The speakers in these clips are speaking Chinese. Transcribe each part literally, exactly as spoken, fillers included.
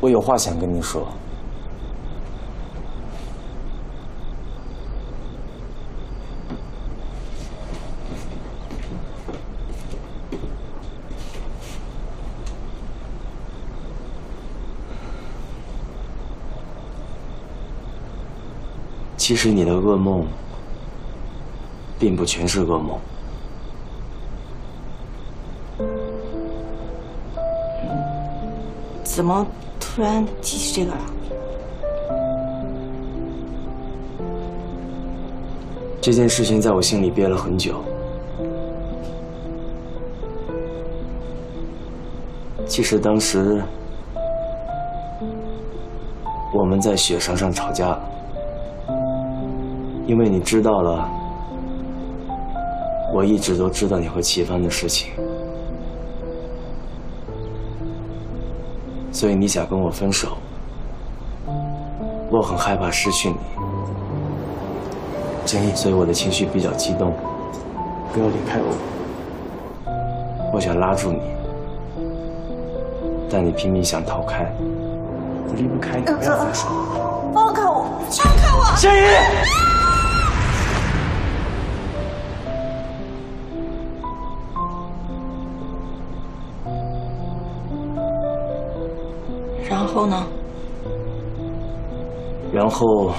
我有话想跟你说。其实你的噩梦，并不全是噩梦。 怎么突然提起这个了？这件事情在我心里憋了很久。其实当时我们在雪场上吵架了，因为你知道了，我一直都知道你和齐帆的事情。 所以你想跟我分手，我很害怕失去你，正义，所以我的情绪比较激动，不要离开我，我想拉住你，但你拼命想逃开，我离不开你，不要分手，放开我，放开我，正义，啊！ 然后呢？然后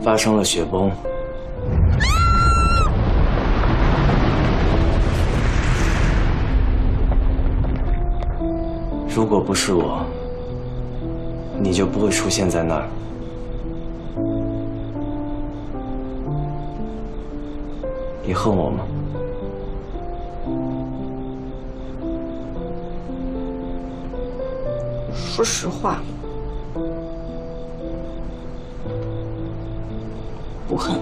发生了雪崩。如果不是我，你就不会出现在那儿。你恨我吗？ 说实话，不恨，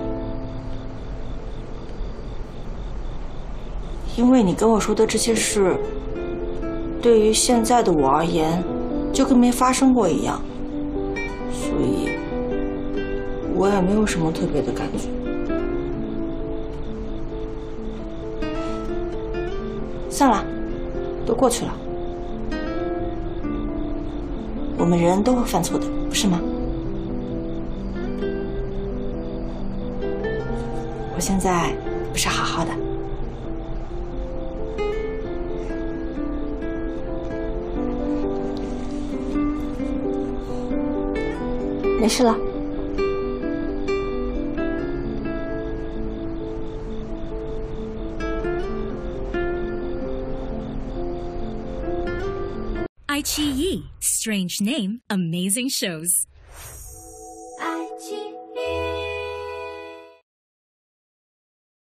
因为你跟我说的这些事，对于现在的我而言，就跟没发生过一样，所以我也没有什么特别的感觉。算了，都过去了。 我们人都会犯错的，不是吗？我现在不是好好的，没事了。爱奇艺。Strange name, amazing shows.